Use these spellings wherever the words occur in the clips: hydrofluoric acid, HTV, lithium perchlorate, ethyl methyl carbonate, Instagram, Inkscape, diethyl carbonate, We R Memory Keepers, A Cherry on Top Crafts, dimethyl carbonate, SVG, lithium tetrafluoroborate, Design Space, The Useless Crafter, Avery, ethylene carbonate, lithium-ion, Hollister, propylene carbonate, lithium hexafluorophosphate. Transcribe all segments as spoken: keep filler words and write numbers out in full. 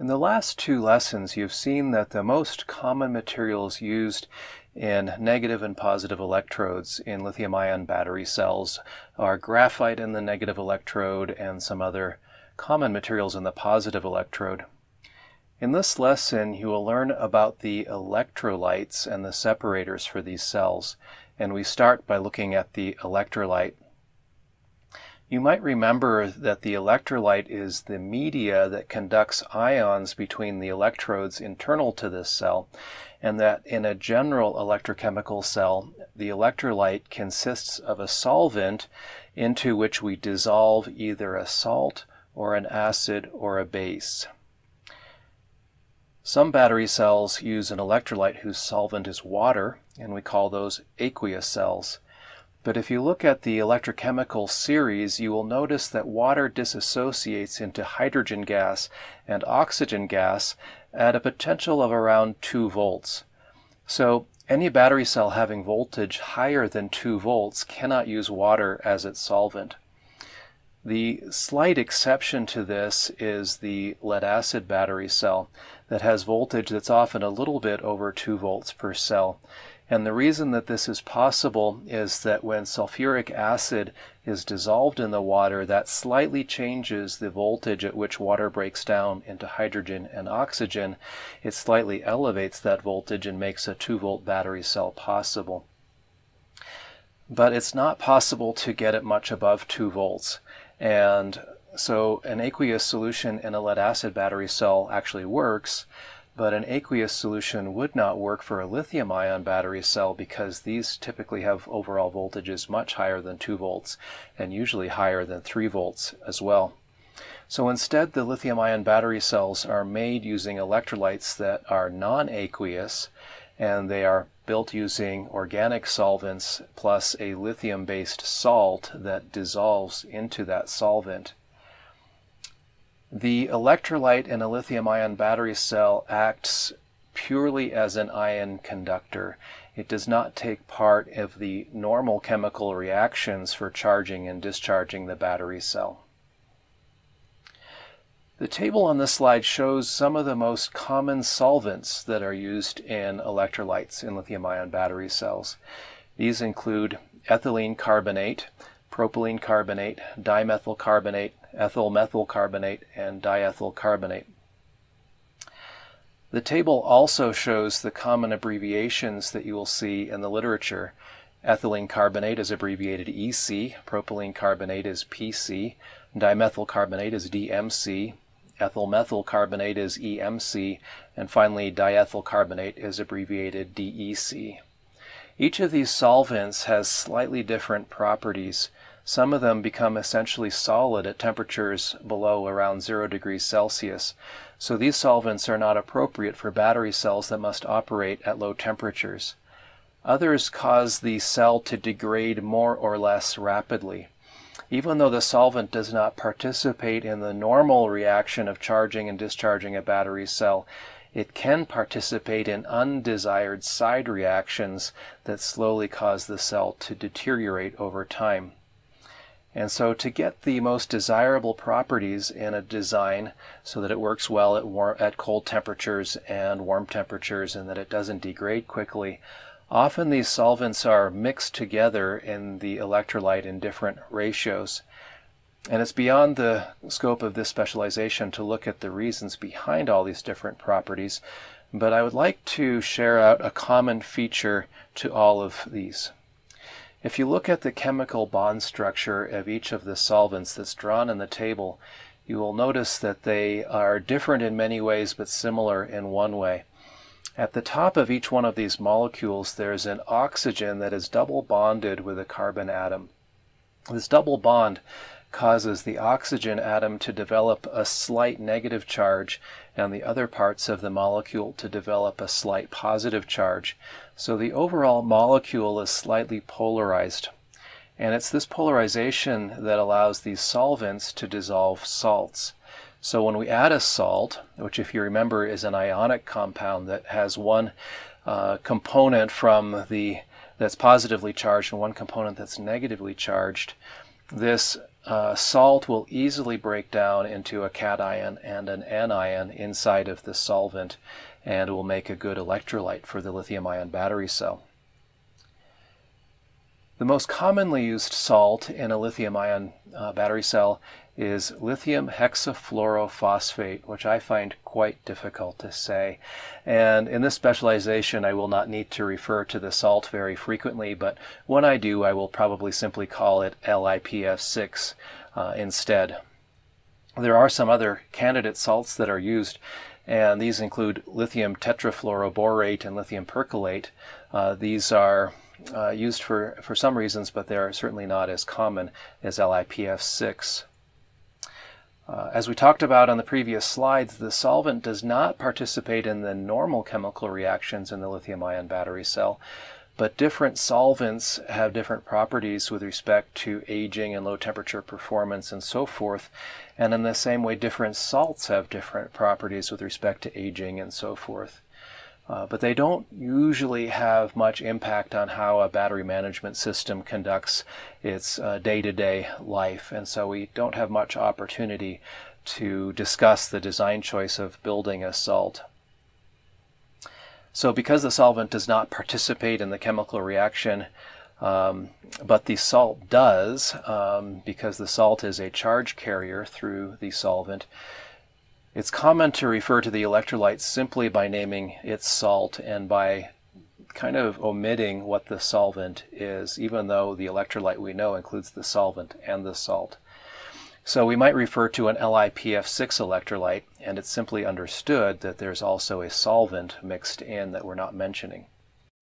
In the last two lessons, you've seen that the most common materials used in negative and positive electrodes in lithium-ion battery cells are graphite in the negative electrode and some other common materials in the positive electrode. In this lesson, you will learn about the electrolytes and the separators for these cells, and we start by looking at the electrolyte. You might remember that the electrolyte is the media that conducts ions between the electrodes internal to this cell, and that in a general electrochemical cell, the electrolyte consists of a solvent into which we dissolve either a salt or an acid or a base. Some battery cells use an electrolyte whose solvent is water, and we call those aqueous cells. But if you look at the electrochemical series, you will notice that water disassociates into hydrogen gas and oxygen gas at a potential of around two volts. So any battery cell having voltage higher than two volts cannot use water as its solvent. The slight exception to this is the lead-acid battery cell that has voltage that's often a little bit over two volts per cell. And the reason that this is possible is that when sulfuric acid is dissolved in the water, that slightly changes the voltage at which water breaks down into hydrogen and oxygen. It slightly elevates that voltage and makes a two volt battery cell possible. But it's not possible to get it much above two volts. And so an aqueous solution in a lead-acid battery cell actually works, but an aqueous solution would not work for a lithium-ion battery cell because these typically have overall voltages much higher than two volts and usually higher than three volts as well. So instead, the lithium-ion battery cells are made using electrolytes that are non-aqueous, and they are built using organic solvents plus a lithium-based salt that dissolves into that solvent. The electrolyte in a lithium-ion battery cell acts purely as an ion conductor. It does not take part of the normal chemical reactions for charging and discharging the battery cell. The table on this slide shows some of the most common solvents that are used in electrolytes in lithium-ion battery cells. These include ethylene carbonate, propylene carbonate, dimethyl carbonate, ethyl methyl carbonate, and diethyl carbonate. The table also shows the common abbreviations that you will see in the literature. Ethylene carbonate is abbreviated E C, propylene carbonate is P C, dimethyl carbonate is D M C, ethyl methyl carbonate is E M C, and finally diethyl carbonate is abbreviated D E C. Each of these solvents has slightly different properties. Some of them become essentially solid at temperatures below around zero degrees Celsius. So these solvents are not appropriate for battery cells that must operate at low temperatures. Others cause the cell to degrade more or less rapidly. Even though the solvent does not participate in the normal reaction of charging and discharging a battery cell, it can participate in undesired side reactions that slowly cause the cell to deteriorate over time. And so to get the most desirable properties in a design so that it works well at, warm, at cold temperatures and warm temperatures and that it doesn't degrade quickly, often these solvents are mixed together in the electrolyte in different ratios. And it's beyond the scope of this specialization to look at the reasons behind all these different properties, but I would like to share out a common feature to all of these. If you look at the chemical bond structure of each of the solvents that's drawn in the table, you will notice that they are different in many ways but similar in one way. At the top of each one of these molecules, there's an oxygen that is double bonded with a carbon atom. This double bond causes the oxygen atom to develop a slight negative charge and the other parts of the molecule to develop a slight positive charge. So the overall molecule is slightly polarized. And it's this polarization that allows these solvents to dissolve salts. So when we add a salt, which if you remember is an ionic compound that has one uh, component from the that's positively charged and one component that's negatively charged, this uh, salt will easily break down into a cation and an anion inside of this solvent, and will make a good electrolyte for the lithium-ion battery cell. The most commonly used salt in a lithium-ion uh, battery cell is lithium hexafluorophosphate, which I find quite difficult to say. And in this specialization, I will not need to refer to the salt very frequently, but when I do, I will probably simply call it L I P F six uh, instead. There are some other candidate salts that are used, and these include lithium tetrafluoroborate and lithium perchlorate. Uh, these are uh, used for, for some reasons, but they're certainly not as common as L I P F six. Uh, as we talked about on the previous slides, the solvent does not participate in the normal chemical reactions in the lithium-ion battery cell, but different solvents have different properties with respect to aging and low temperature performance and so forth, and in the same way different salts have different properties with respect to aging and so forth. Uh, but they don't usually have much impact on how a battery management system conducts its uh, day-to-day life, and so we don't have much opportunity to discuss the design choice of building a salt. So because the solvent does not participate in the chemical reaction, um, but the salt does, um, because the salt is a charge carrier through the solvent, it's common to refer to the electrolyte simply by naming its salt and by kind of omitting what the solvent is, even though the electrolyte we know includes the solvent and the salt. So we might refer to an L I P F six electrolyte, and it's simply understood that there's also a solvent mixed in that we're not mentioning.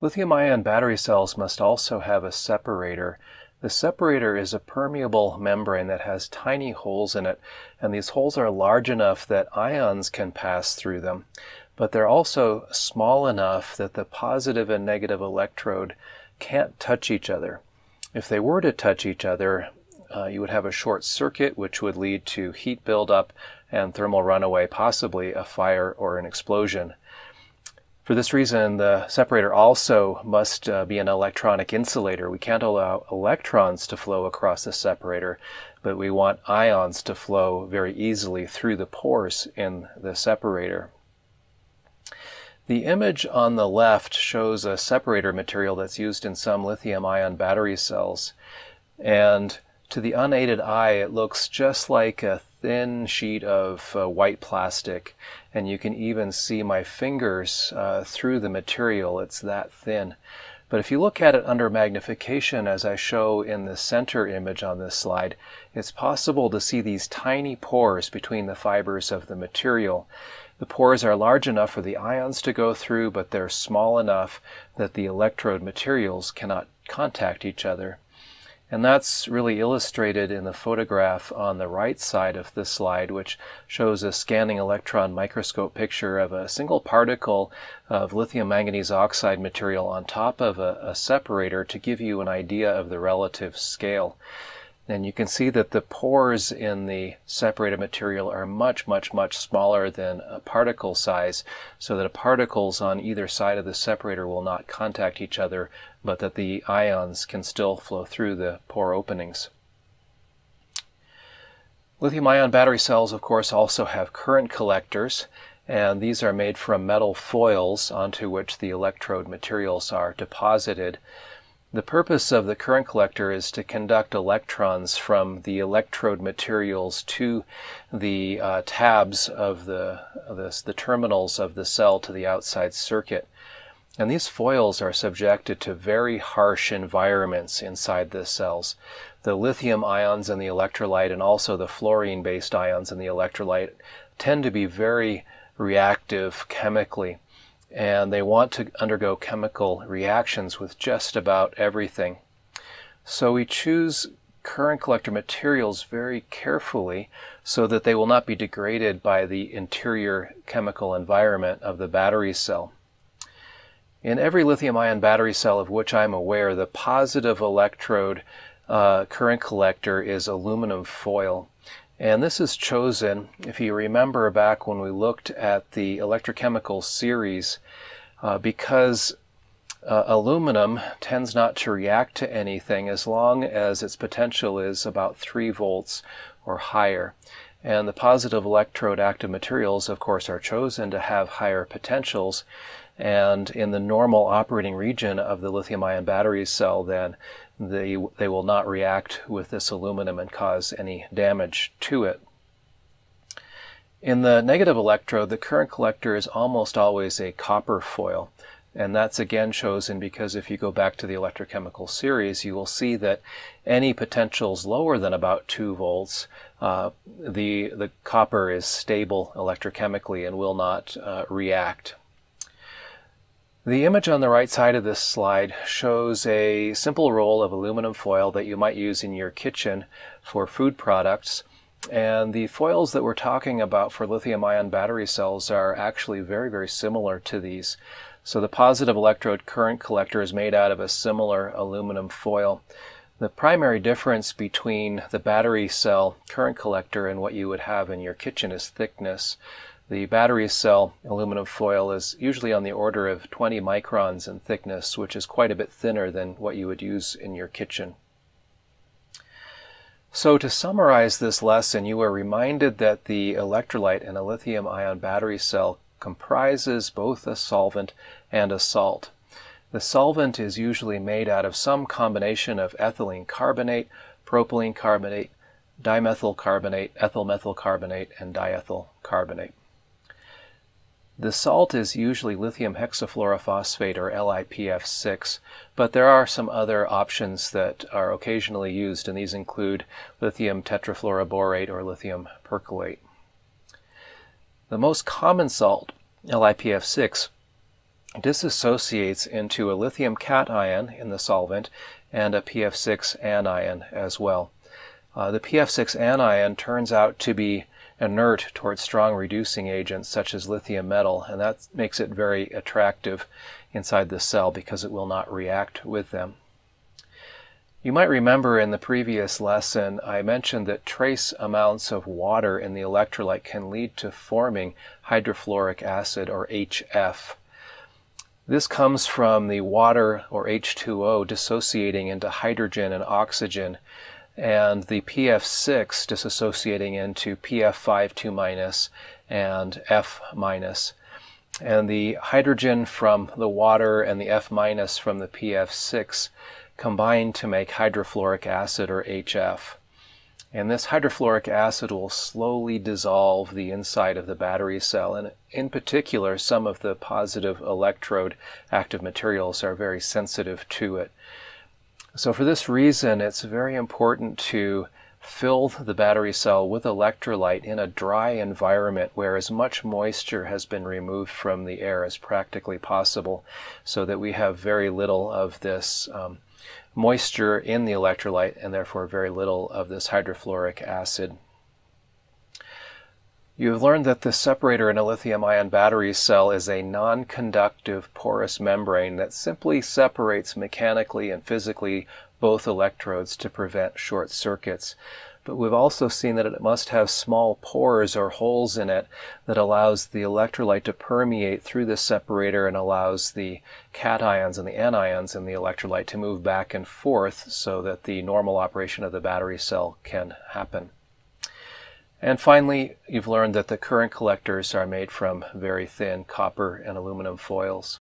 Lithium-ion battery cells must also have a separator. The separator is a permeable membrane that has tiny holes in it, and these holes are large enough that ions can pass through them, but they're also small enough that the positive and negative electrode can't touch each other. If they were to touch each other, uh, you would have a short circuit, which would lead to heat buildup and thermal runaway, possibly a fire or an explosion. For this reason, the separator also must uh, be an electronic insulator. We can't allow electrons to flow across the separator, but we want ions to flow very easily through the pores in the separator. The image on the left shows a separator material that's used in some lithium-ion battery cells. And to the unaided eye, it looks just like a thin sheet of uh, white plastic, and you can even see my fingers uh, through the material. It's that thin. But if you look at it under magnification, as I show in the center image on this slide, it's possible to see these tiny pores between the fibers of the material. The pores are large enough for the ions to go through, but they're small enough that the electrode materials cannot contact each other. And that's really illustrated in the photograph on the right side of this slide, which shows a scanning electron microscope picture of a single particle of lithium manganese oxide material on top of a, a separator to give you an idea of the relative scale. And you can see that the pores in the separated material are much, much, much smaller than a particle size, so that particles on either side of the separator will not contact each other, but that the ions can still flow through the pore openings. Lithium-ion battery cells, of course, also have current collectors, and these are made from metal foils onto which the electrode materials are deposited. The purpose of the current collector is to conduct electrons from the electrode materials to the uh, tabs of the, of this, the terminals of the cell to the outside circuit. And these foils are subjected to very harsh environments inside the cells. The lithium ions in the electrolyte and also the fluorine-based ions in the electrolyte tend to be very reactive chemically, and they want to undergo chemical reactions with just about everything. So we choose current collector materials very carefully so that they will not be degraded by the interior chemical environment of the battery cell. In every lithium-ion battery cell of which I'm aware, the positive electrode uh, current collector is aluminum foil. And this is chosen, if you remember back when we looked at the electrochemical series, uh, because Uh, aluminum tends not to react to anything as long as its potential is about three volts or higher. And the positive electrode active materials, of course, are chosen to have higher potentials. And in the normal operating region of the lithium-ion battery cell, then, they, they will not react with this aluminum and cause any damage to it. In the negative electrode, the current collector is almost always a copper foil. And that's again chosen because if you go back to the electrochemical series, you will see that any potentials lower than about two volts, uh, the, the copper is stable electrochemically and will not uh, react. The image on the right side of this slide shows a simple roll of aluminum foil that you might use in your kitchen for food products. And the foils that we're talking about for lithium-ion battery cells are actually very, very similar to these. So the positive electrode current collector is made out of a similar aluminum foil. The primary difference between the battery cell current collector and what you would have in your kitchen is thickness. The battery cell aluminum foil is usually on the order of twenty microns in thickness, which is quite a bit thinner than what you would use in your kitchen. So to summarize this lesson, you are reminded that the electrolyte in a lithium-ion battery cell comprises both a solvent and a salt. The solvent is usually made out of some combination of ethylene carbonate, propylene carbonate, dimethyl carbonate, ethyl methyl carbonate, and diethyl carbonate. The salt is usually lithium hexafluorophosphate or L I P F six, but there are some other options that are occasionally used, and these include lithium tetrafluoroborate or lithium perchlorate. The most common salt, L I P F six, dissociates into a lithium cation in the solvent and a P F six anion as well. Uh, the P F six anion turns out to be inert towards strong reducing agents such as lithium metal, and that makes it very attractive inside the cell because it will not react with them. You might remember in the previous lesson I mentioned that trace amounts of water in the electrolyte can lead to forming hydrofluoric acid or H F. This comes from the water or H two O dissociating into hydrogen and oxygen, and the P F six dissociating into P F five two minus and F minus. And the hydrogen from the water and the F minus from the P F six combine to make hydrofluoric acid or H F. And this hydrofluoric acid will slowly dissolve the inside of the battery cell. And in particular, some of the positive electrode active materials are very sensitive to it. So for this reason, it's very important to fill the battery cell with electrolyte in a dry environment where as much moisture has been removed from the air as practically possible, so that we have very little of this um, moisture in the electrolyte and therefore very little of this hydrofluoric acid. You have learned that the separator in a lithium-ion battery cell is a non-conductive porous membrane that simply separates mechanically and physically both electrodes to prevent short circuits. But we've also seen that it must have small pores or holes in it that allows the electrolyte to permeate through the separator and allows the cations and the anions in the electrolyte to move back and forth so that the normal operation of the battery cell can happen. And finally, you've learned that the current collectors are made from very thin copper and aluminum foils.